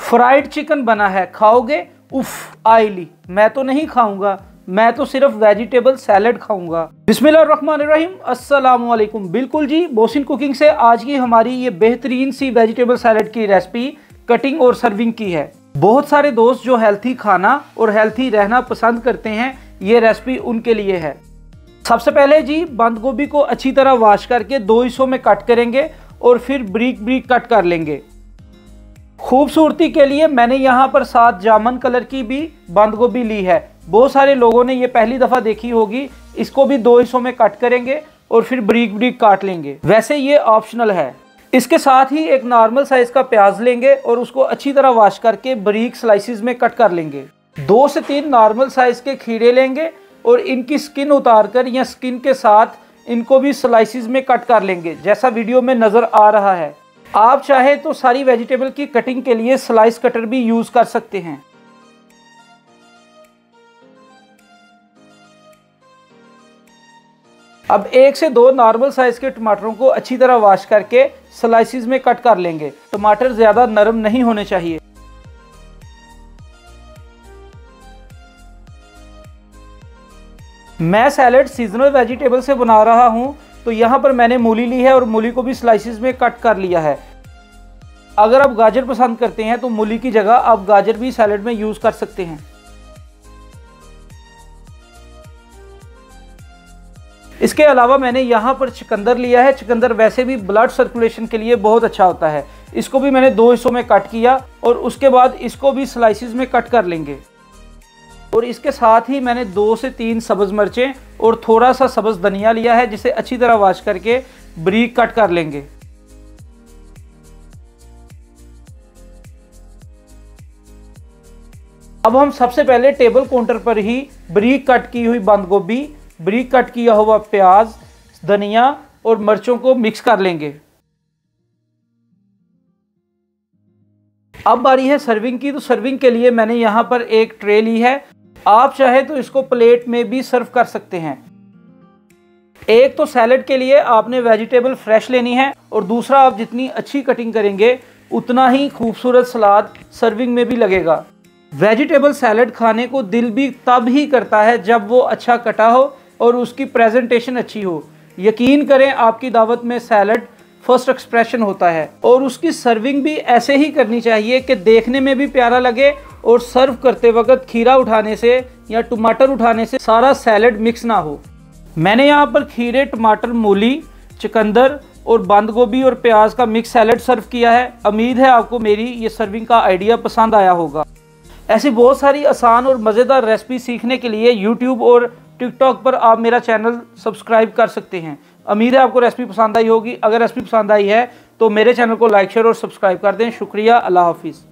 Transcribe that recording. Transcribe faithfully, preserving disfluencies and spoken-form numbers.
Fried chicken बना है, खाओगे? उफ आइली, मैं तो नहीं खाऊंगा, मैं तो सिर्फ वेजिटेबल सैलड खाऊंगा। बिस्मिल्लाहिर्रहमानिर्रहीम, अस्सलाम वालेकुम। बिल्कुल जी, मोहसिन कुकिंग से आज की हमारी ये बेहतरीन सी वेजिटेबल सैलड की रेसिपी कटिंग और सर्विंग की है। बहुत सारे दोस्त जो हेल्थी खाना और हेल्थी रहना पसंद करते हैं, ये रेसिपी उनके लिए है। सबसे पहले जी बंद गोभी को अच्छी तरह वॉश करके दो हिस्सों में कट करेंगे और फिर ब्रीक ब्रीक कट कर लेंगे। खूबसूरती के लिए मैंने यहाँ पर सात जामन कलर की भी बंद गोभी ली है। बहुत सारे लोगों ने ये पहली दफ़ा देखी होगी। इसको भी दो हिस्सों में कट करेंगे और फिर ब्रीक ब्रीक काट लेंगे। वैसे ये ऑप्शनल है। इसके साथ ही एक नॉर्मल साइज़ का प्याज लेंगे और उसको अच्छी तरह वॉश करके बारीक स्लाइसिस में कट कर लेंगे। दो से तीन नॉर्मल साइज़ के खीरे लेंगे और इनकी स्किन उतार कर या स्किन के साथ इनको भी स्लाइसिस में कट कर लेंगे, जैसा वीडियो में नज़र आ रहा है। आप चाहे तो सारी वेजिटेबल की कटिंग के लिए स्लाइस कटर भी यूज़ कर सकते हैं। अब एक से दो नॉर्मल साइज़ के टमाटरों को अच्छी तरह वॉश करके स्लाइसिस में कट कर लेंगे। टमाटर ज़्यादा नरम नहीं होने चाहिए। मैं सैलड सीजनल वेजिटेबल से बना रहा हूँ, तो यहाँ पर मैंने मूली ली है और मूली को भी स्लाइसिस में कट कर लिया है। अगर आप गाजर पसंद करते हैं तो मूली की जगह आप गाजर भी सैलड में यूज़ कर सकते हैं। इसके अलावा मैंने यहाँ पर चुकंदर लिया है। चुकंदर वैसे भी ब्लड सर्कुलेशन के लिए बहुत अच्छा होता है। इसको भी मैंने दो हिस्सों में कट किया और उसके बाद इसको भी स्लाइसिस में कट कर लेंगे। और इसके साथ ही मैंने दो से तीन सब्ज़ मिर्चें और थोड़ा सा सब्ज़ धनिया लिया है, जिसे अच्छी तरह वॉश करके बारीक कट कर लेंगे। अब हम सबसे पहले टेबल काउंटर पर ही बारीक कट की हुई बंद गोभी, बारीक कट किया हुआ प्याज, धनिया और मिर्चों को मिक्स कर लेंगे। अब बारी है सर्विंग की। तो सर्विंग के लिए मैंने यहाँ पर एक ट्रे ली है। आप चाहे तो इसको प्लेट में भी सर्व कर सकते हैं। एक तो सैलड के लिए आपने वेजिटेबल फ्रेश लेनी है और दूसरा आप जितनी अच्छी कटिंग करेंगे उतना ही खूबसूरत सलाद सर्विंग में भी लगेगा। वेजिटेबल सैलड खाने को दिल भी तब ही करता है जब वो अच्छा कटा हो और उसकी प्रेजेंटेशन अच्छी हो। यकीन करें, आपकी दावत में सैलड फर्स्ट एक्सप्रेशन होता है और उसकी सर्विंग भी ऐसे ही करनी चाहिए कि देखने में भी प्यारा लगे और सर्व करते वक्त खीरा उठाने से या टमाटर उठाने से सारा सैलड मिक्स ना हो। मैंने यहाँ पर खीरे, टमाटर, मूली, चुकंदर और बंद गोभी और प्याज का मिक्स सैलड सर्व किया है। उम्मीद है आपको मेरी ये सर्विंग का आइडिया पसंद आया होगा। ऐसी बहुत सारी आसान और मज़ेदार रेसिपी सीखने के लिए यूट्यूब और टिकटॉक पर आप मेरा चैनल सब्सक्राइब कर सकते हैं। उम्मीद है आपको रेसिपी पसंद आई होगी। अगर रेसिपी पसंद आई है तो मेरे चैनल को लाइक, शेयर और सब्सक्राइब कर दें। शुक्रिया। अल्लाह हाफिज़।